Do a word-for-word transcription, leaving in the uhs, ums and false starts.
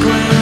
square.